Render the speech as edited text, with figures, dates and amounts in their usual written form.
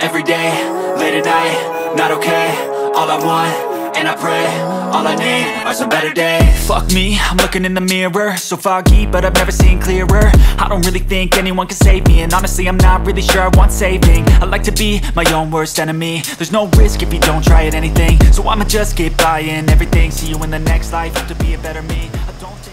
Every day, late at night, not okay. All I want, and I pray, all I need are some better days. Fuck me, I'm looking in the mirror. So foggy, but I've never seen clearer. I don't really think anyone can save me, and honestly, I'm not really sure I want saving. I like to be my own worst enemy. There's no risk if you don't try at anything, so I'ma just keep buying everything. See you in the next life, have to be a better me. I don't